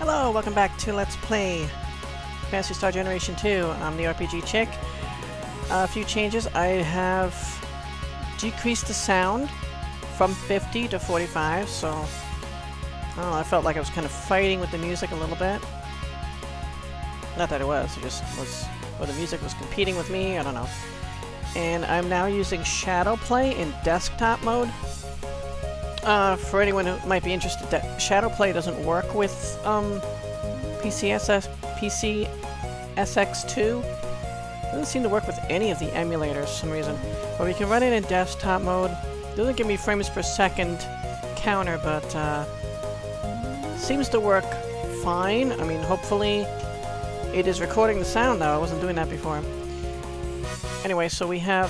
Hello, welcome back to Let's Play Phantasy Star Generation 2. I'm the RPG Chick. A few changes. I have decreased the sound from 50 to 45, so I felt like I was kind of fighting with the music a little bit. Not that it just was, or the music was competing with me, I don't know. And I'm now using Shadowplay in desktop mode. For anyone who might be interested, that Shadowplay doesn't work with PCSX2. It doesn't seem to work with any of the emulators for some reason. But we can run it in desktop mode. It doesn't give me frames per second counter, but seems to work fine. I mean, hopefully it is recording the sound though. I wasn't doing that before. Anyway, so we have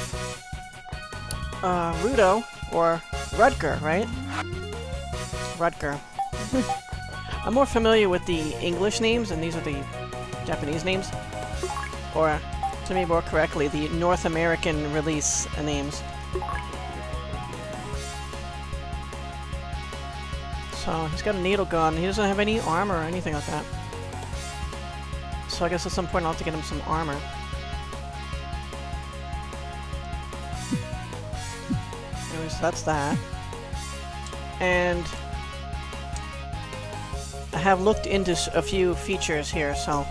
Rudo, or Rutger, right? Rutger. I'm more familiar with the English names, and these are the Japanese names. Or, to me more correctly, the North American release names. So, he's got a needle gun. He doesn't have any armor or anything like that. So I guess at some point I'll have to get him some armor. That's that. And I have looked into a few features here, so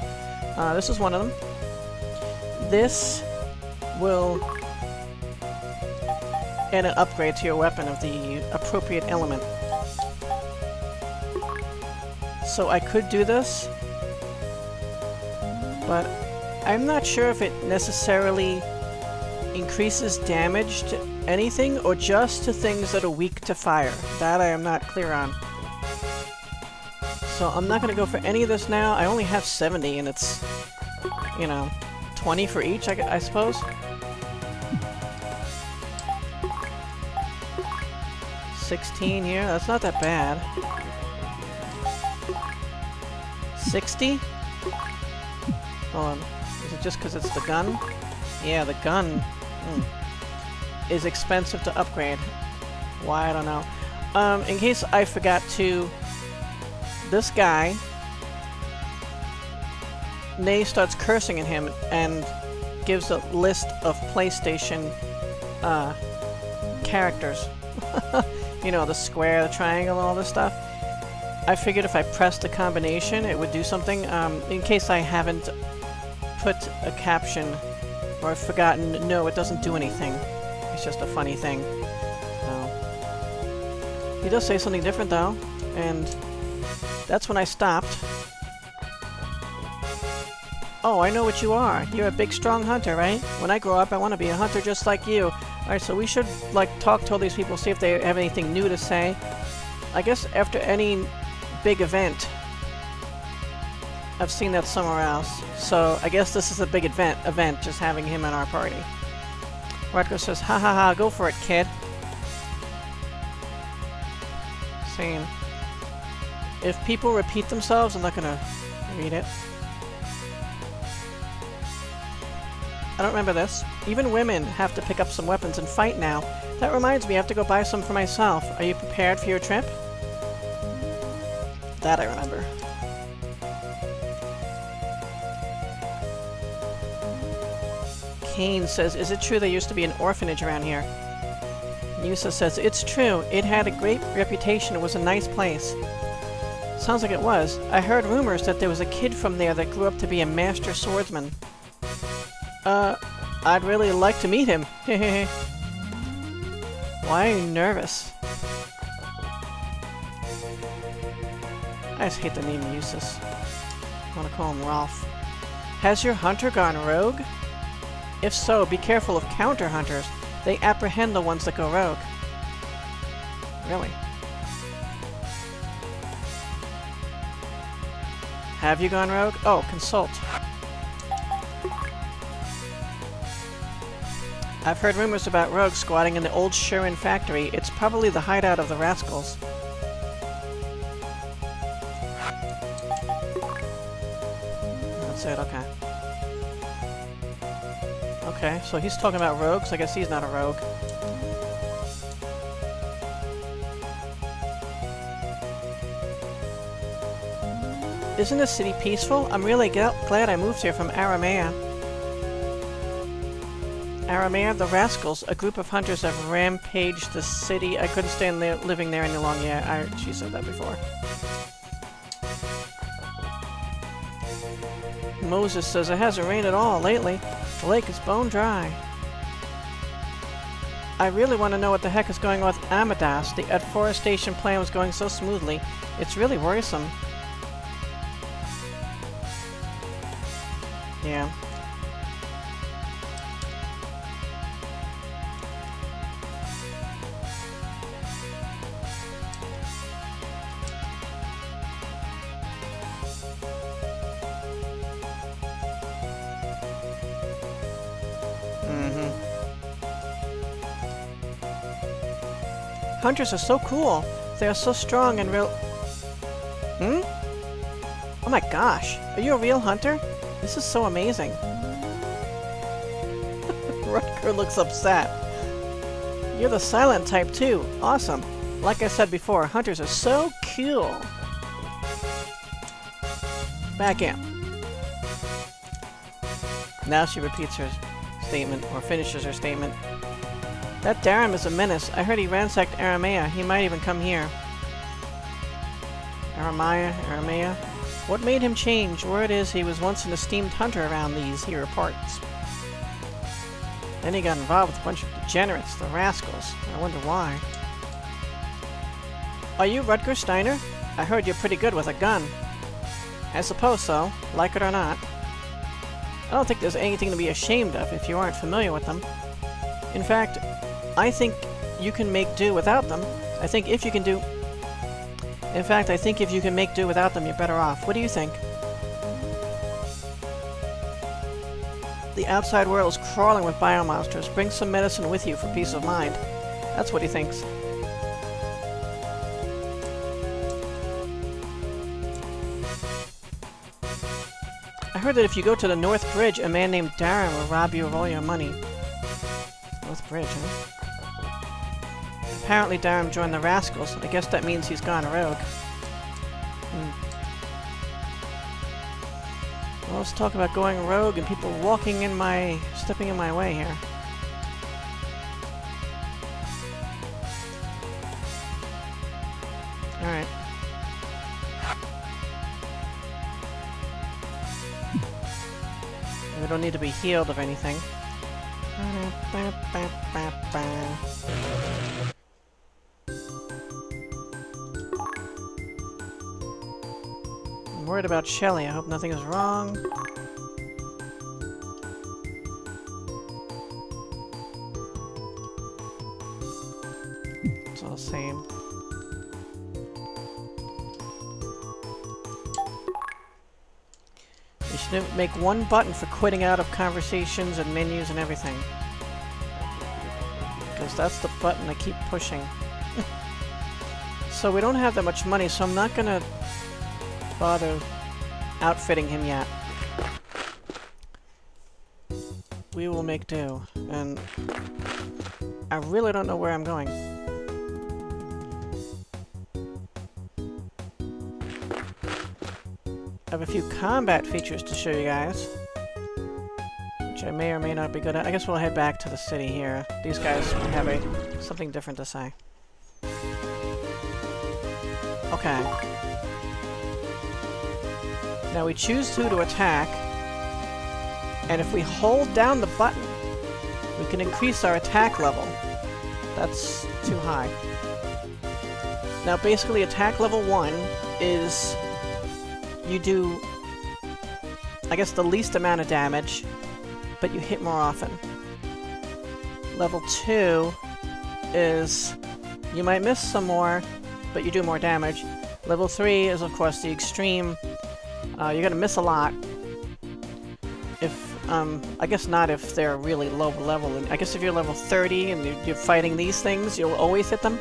this is one of them. This will add an upgrade to your weapon of the appropriate element. So I could do this, but I'm not sure if it necessarily increases damage to anything, or just to things that are weak to fire. That I am not clear on. So I'm not going to go for any of this now. I only have 70, and it's, you know, 20 for each, I suppose. $16 here. That's not that bad. 60? Hold on. Is it just because it's the gun? Yeah, the gun. Is expensive to upgrade. Why, I don't know. In case I forgot to, this guy, Nei starts cursing at him and gives a list of PlayStation characters. You know, the square, the triangle, all this stuff. I figured if I pressed the combination, it would do something. In case I haven't put a caption or I've forgotten, no, it doesn't do anything. It's just a funny thing. So. He does say something different though, and that's when I stopped. Oh, I know what you are. You're a big, strong hunter, right? When I grow up, I want to be a hunter just like you. Alright, so we should, like, talk to all these people, see if they have anything new to say. I guess after any big event. I've seen that somewhere else. So I guess this is a big event, just having him in our party. Rutger says, ha ha ha, go for it, kid. Same. If people repeat themselves, I'm not gonna read it. I don't remember this. Even women have to pick up some weapons and fight now. That reminds me, I have to go buy some for myself. Are you prepared for your trip? That I remember. Kane says, is it true there used to be an orphanage around here? Yusis says, it's true. It had a great reputation. It was a nice place. Sounds like it was. I heard rumors that there was a kid from there that grew up to be a master swordsman. I'd really like to meet him. Hehehe. Why are you nervous? I just hate the name Yusis. I want to call him Rolf. Has your hunter gone rogue? If so, be careful of counter-hunters. They apprehend the ones that go rogue. Really? Have you gone rogue? Oh, consult. I've heard rumors about rogues squatting in the old Shuren factory. It's probably the hideout of the rascals. That's it, okay. Okay, so he's talking about rogues. I guess he's not a rogue. Isn't this city peaceful? I'm really glad I moved here from Aramea. Aramea, the Rascals, a group of hunters have rampaged the city. I couldn't stand living there any longer. Yeah, she said that before. Moses says it hasn't rained at all lately. The lake is bone dry. I really want to know what the heck is going on with Amadas. The afforestation plan was going so smoothly. It's really worrisome. Yeah. Hunters are so cool. They are so strong and real. Oh my gosh. Are you a real hunter? This is so amazing. Rutger looks upset. You're the silent type too. Awesome. Like I said before, hunters are so cool. Back in. Now she repeats her statement, or finishes her statement. That Darum is a menace. I heard he ransacked Aramea. He might even come here. Aramea. What made him change? Word is he was once an esteemed hunter around these here parts. Then he got involved with a bunch of degenerates, the Rascals. I wonder why. Are you Rutger Steiner? I heard you're pretty good with a gun. I suppose so, like it or not. I don't think there's anything to be ashamed of if you aren't familiar with them. In fact, I think you can make do without them. I think if you can make do without them, you're better off. What do you think? The outside world is crawling with biomonsters. Bring some medicine with you for peace of mind. That's what he thinks. I heard that if you go to the North Bridge, a man named Darren will rob you of all your money. North Bridge, huh? Apparently Darum joined the Rascals. I guess that means he's gone rogue. Well, let's talk about going rogue and people stepping in my way here. Alright. We don't need to be healed of anything. I'm worried about Shelly. I hope nothing is wrong. It's all the same. We should make one button for quitting out of conversations and menus and everything. Because that's the button I keep pushing. So we don't have that much money, so I'm not gonna bother outfitting him yet. We will make do. And I really don't know where I'm going. I have a few combat features to show you guys, which I may or may not be good at. I guess we'll head back to the city here. These guys have something different to say. Okay. Now we choose who to attack, and if we hold down the button, we can increase our attack level. That's too high. Now basically attack level 1 is... you do, I guess, the least amount of damage, but you hit more often. Level 2 is you might miss some more, but you do more damage. Level 3 is, of course, the extreme. You're gonna miss a lot. If, I guess not if they're really low level. I guess if you're level 30 and you're fighting these things, you'll always hit them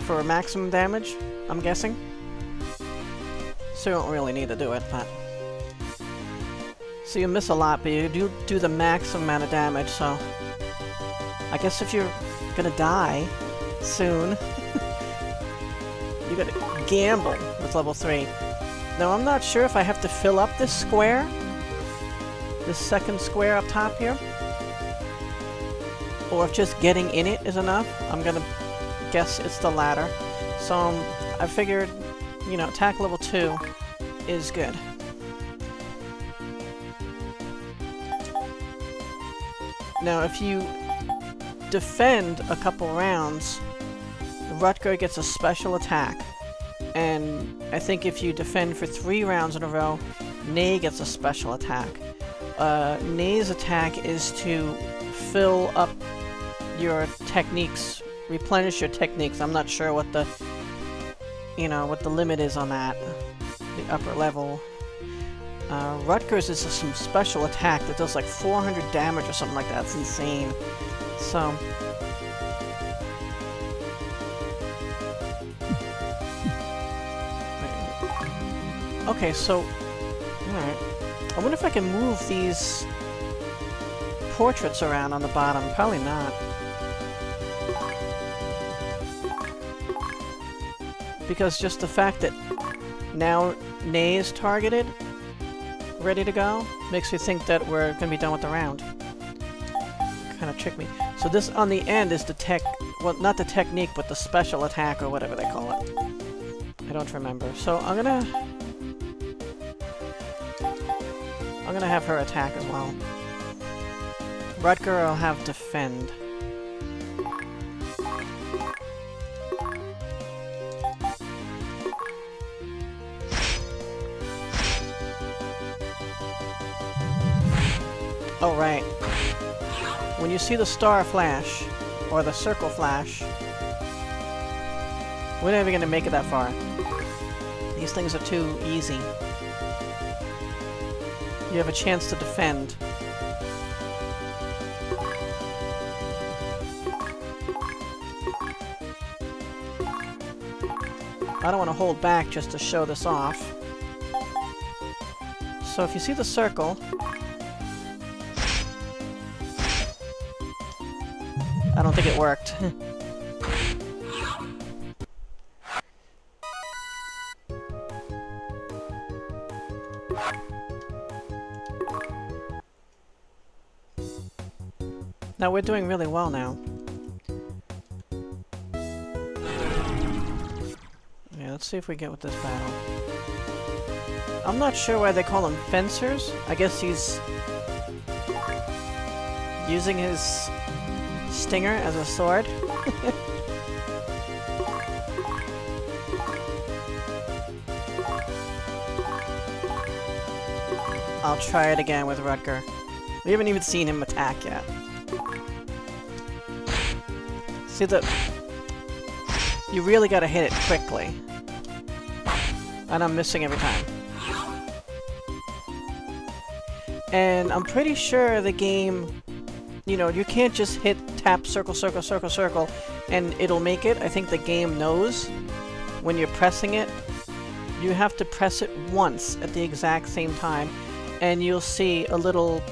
for maximum damage, I'm guessing. So you don't really need to do it, but... so you miss a lot, but you do the maximum amount of damage, so... I guess if you're gonna die... soon... you gotta gamble with level 3. Now I'm not sure if I have to fill up this square, this second square up top here, or if just getting in it is enough. I'm gonna guess it's the latter. So I figured, you know, attack level 2 is good. Now if you defend a couple rounds, Rutger gets a special attack. And I think if you defend for 3 rounds in a row, Nei gets a special attack. Nei's attack is to fill up your techniques, replenish your techniques. I'm not sure what the, you know, what the limit is on that, the upper level. Rutger's is some special attack that does like 400 damage or something like that. It's insane. So okay, so, alright. I wonder if I can move these portraits around on the bottom. Probably not. Because just the fact that now Nei is targeted, ready to go, makes me think that we're going to be done with the round. Kind of tricked me. So this on the end is the tech... well, not the technique, but the special attack or whatever they call it. I don't remember. So I'm going to... I'm gonna have her attack as well. Rutger will have defend. Oh, right. When you see the star flash, or the circle flash, we're never gonna make it that far. These things are too easy. You have a chance to defend. I don't want to hold back just to show this off. So if you see the circle... I don't think it worked. Now we're doing really well now. Yeah, let's see if we get with this battle. I'm not sure why they call him fencers. I guess he's using his stinger as a sword. I'll try it again with Rutger. We haven't even seen him attack yet. See the... you really gotta hit it quickly. And I'm missing every time. And I'm pretty sure the game... you know, you can't just hit tap circle, circle, circle, circle, and it'll make it. I think the game knows when you're pressing it. You have to press it once at the exact same time, and you'll see a little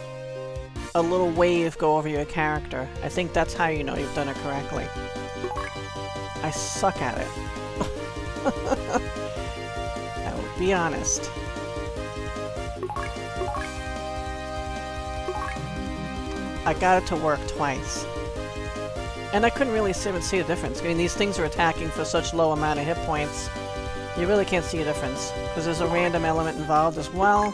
wave go over your character. I think that's how you know you've done it correctly. I suck at it. I will be honest. I got it to work twice. And I couldn't really see a difference. I mean, these things are attacking for such low amount of hit points. You really can't see a difference, because there's a random element involved as well.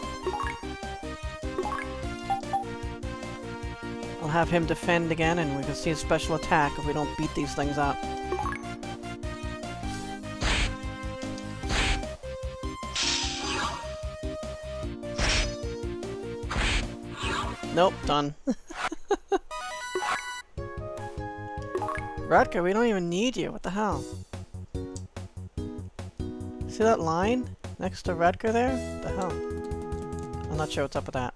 Have him defend again, and we can see a special attack if we don't beat these things up. Nope, done. Rutger, we don't even need you. What the hell? See that line next to Rutger there? What the hell? I'm not sure what's up with that.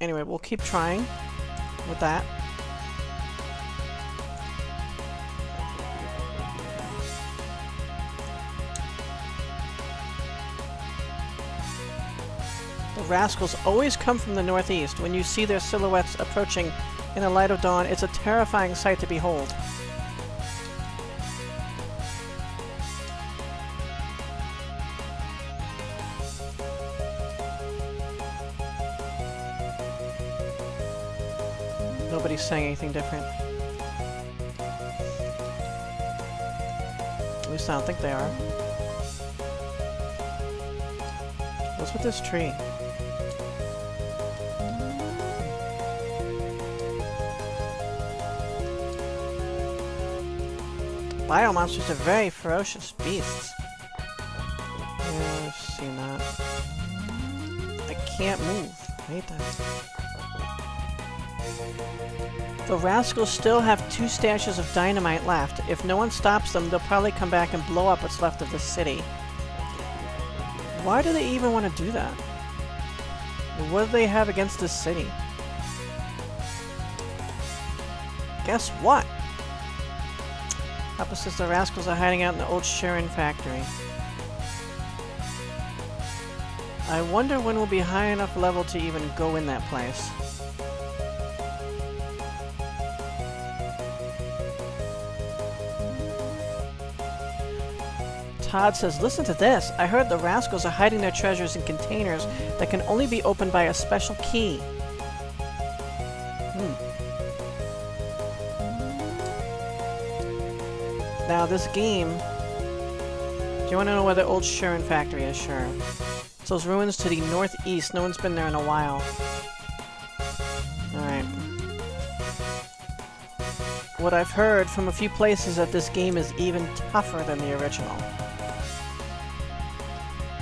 Anyway, we'll keep trying with that. The rascals always come from the northeast. When you see their silhouettes approaching in the light of dawn, it's a terrifying sight to behold. Nobody's saying anything different. At least I don't think they are. What's with this tree? Bio monsters are very ferocious beasts. Yeah, I've seen that. I can't move. I hate that. The rascals still have 2 stashes of dynamite left. If no one stops them, they'll probably come back and blow up what's left of the city. Why do they even want to do that? What do they have against this city? Guess what? Papa says the rascals are hiding out in the old Shuren factory. I wonder when we'll be high enough level to even go in that place. Todd says, listen to this! I heard the rascals are hiding their treasures in containers that can only be opened by a special key. Now this game, do you want to know where the old Shuren factory is? Sure. It's those ruins to the northeast. No one's been there in a while. Alright. What I've heard from a few places is that this game is even tougher than the original.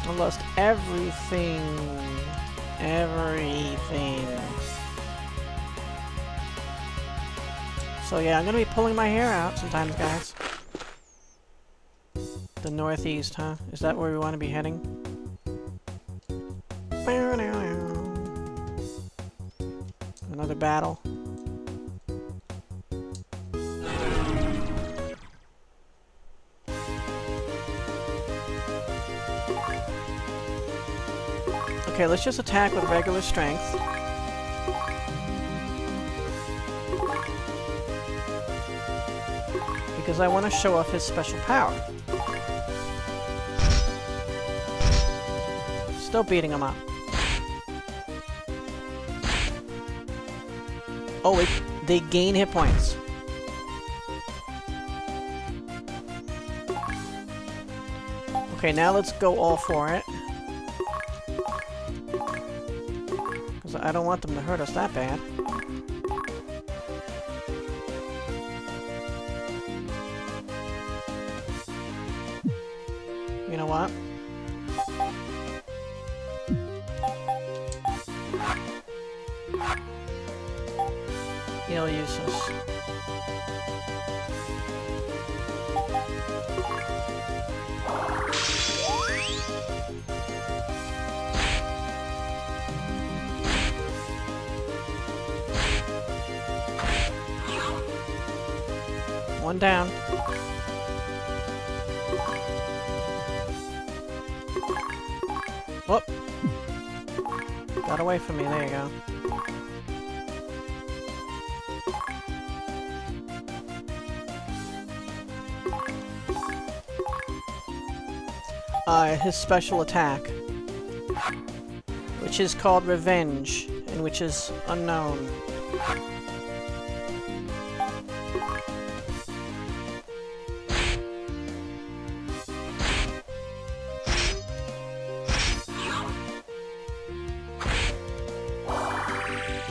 I lost everything. So yeah, I'm going to be pulling my hair out sometimes, guys. The northeast, huh? Is that where we want to be heading? Another battle. Okay, let's just attack with regular strength. Because I want to show off his special power. Still beating him up. Oh, wait, they gain hit points. Okay, now let's go all for it. Because I don't want them to hurt us that bad. You know what? Useless. One down. Whoop! Got away from me. There you go. His special attack, which is called Revenge, and which is unknown.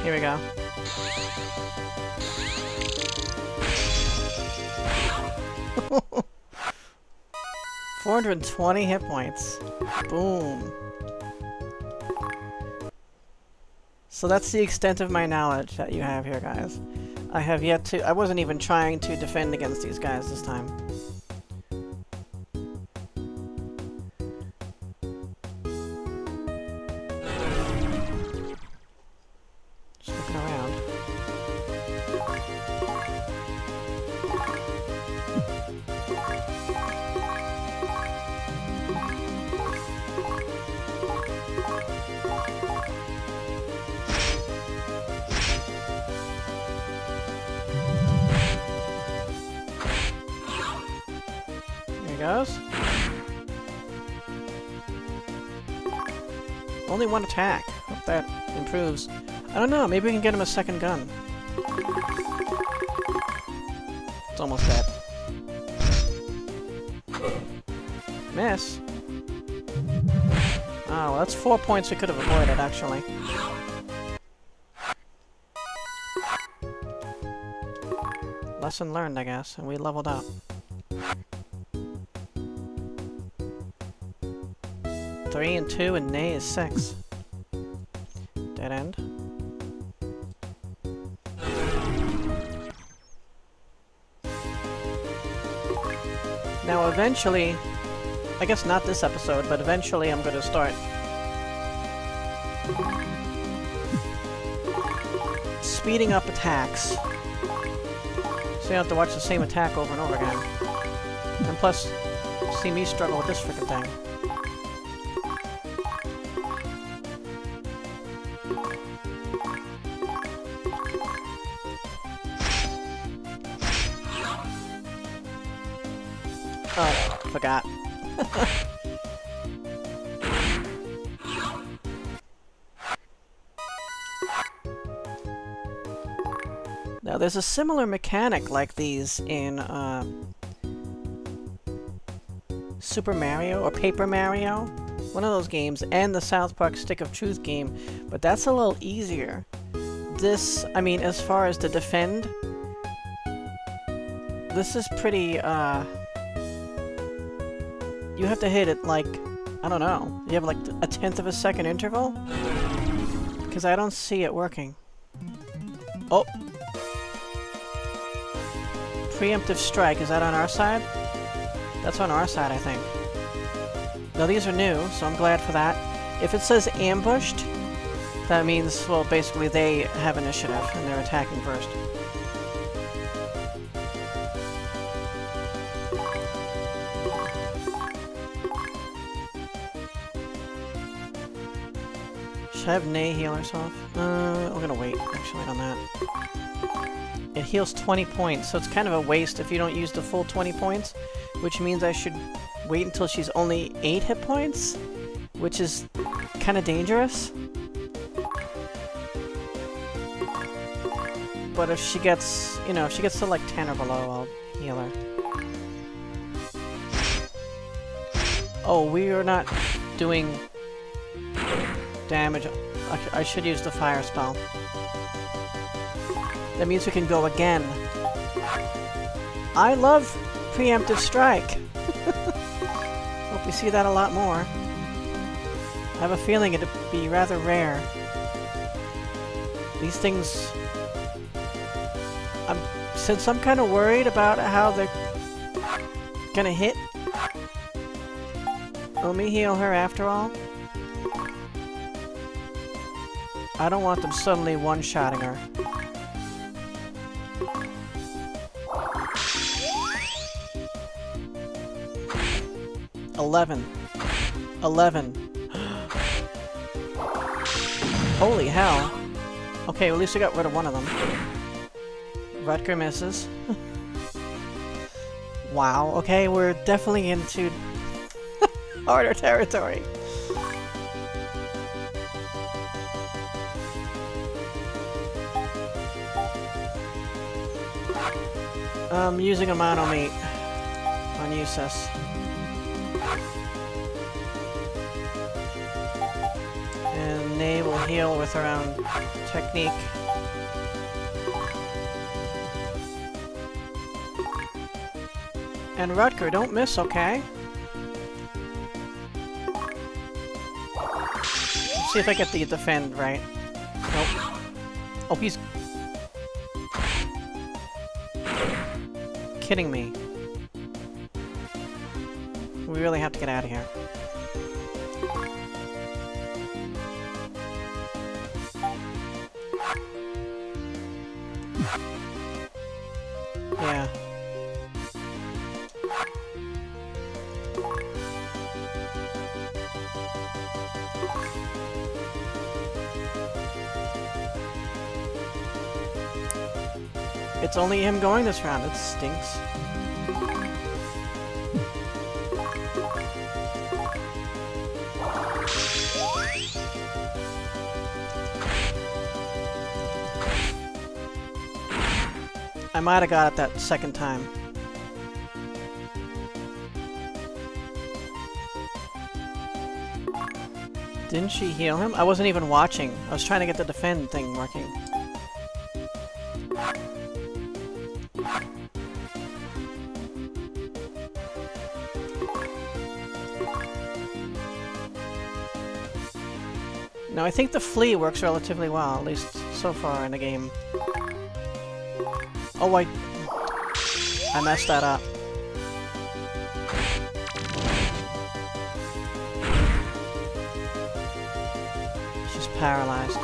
Here we go. Oh. 420 hit points. Boom. So that's the extent of my knowledge that you have here, guys. I have yet to... I wasn't even trying to defend against these guys this time. Just looking around. Only one attack. Hope that improves. I don't know, maybe we can get him a second gun. It's almost that. Miss. Oh, well, that's 4 points we could have avoided, actually. Lesson learned, I guess, and we leveled up. Three and two, and Nei is 6. Dead end. Now, eventually, I guess not this episode, but eventually I'm gonna start speeding up attacks, so you don't have to watch the same attack over and over again. And plus, see me struggle with this frickin' thing. Oh, forgot. Now, there's a similar mechanic like these in Super Mario or Paper Mario, one of those games, and the South Park Stick of Truth game, but that's a little easier. This, I mean, as far as to defend, this is pretty, you have to hit it like, I don't know, you have like a 1/10 of a second interval? Because I don't see it working. Oh! Preemptive strike, is that on our side? That's on our side, I think. Now these are new, so I'm glad for that. If it says ambushed, that means, well, basically they have initiative and they're attacking first. Should I have Nei heal herself? We're gonna wait, actually, on that. It heals 20 points, so it's kind of a waste if you don't use the full 20 points, which means I should wait until she's only 8 hit points, which is kind of dangerous. But if she gets, you know, if she gets to like 10 or below, I'll heal her. Oh, we are not doing damage. I should use the fire spell. That means we can go again. I love preemptive strike. Hope we see that a lot more. I have a feeling it'd be rather rare. These things, since I'm kind of worried about how they're gonna hit. Let me heal her after all. I don't want them suddenly one-shotting her. Eleven. Holy hell. Okay, well, at least I got rid of one of them. Rutger misses. Wow, okay, we're definitely into harder territory. I'm using a monomate on Yusis. And Nei will heal with her own technique. And Rutger, don't miss, okay? Let's see if I get the defend right. Nope. Oh, he's kidding me. We really have to get out of here. Yeah. It's only him going this round. It stinks. I might have got it that second time. Didn't she heal him? I wasn't even watching. I was trying to get the defend thing working. Now I think the flea works relatively well, at least so far in the game. Oh, I messed that up. She's paralyzed.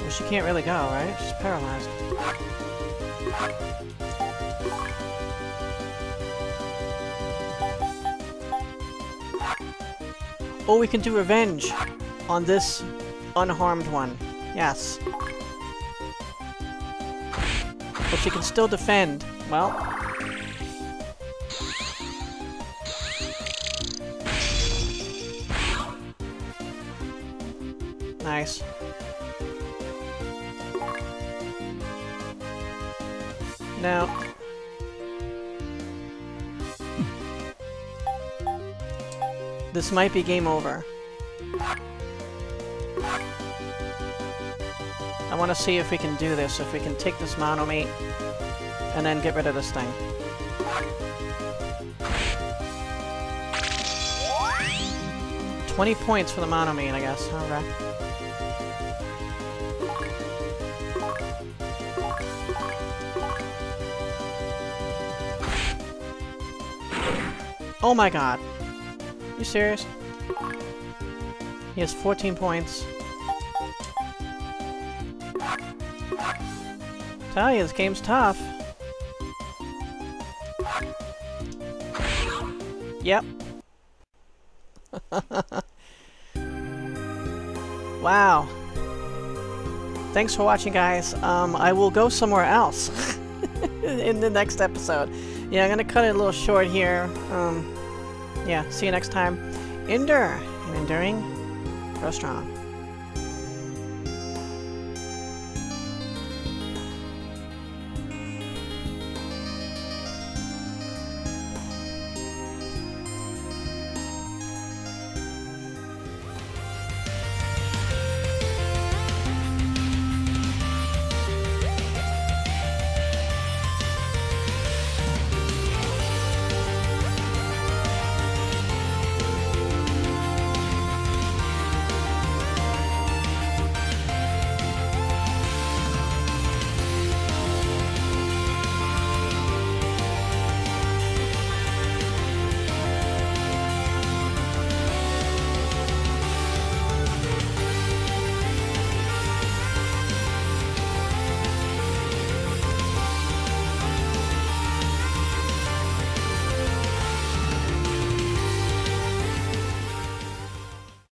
Well, she can't really go, right? She's paralyzed. Oh, we can do revenge on this unharmed one. Yes. But she can still defend. Well. Nice. Now. This might be game over. I want to see if we can do this, if we can take this monomate and then get rid of this thing. £20 for the monomate, I guess. Okay. Oh my god. You serious? He has 14 points. Tell you, this game's tough. Yep. Wow. Thanks for watching, guys. I will go somewhere else in the next episode. Yeah, I'm gonna cut it a little short here. Yeah, see you next time. Endure and enduring, grow strong.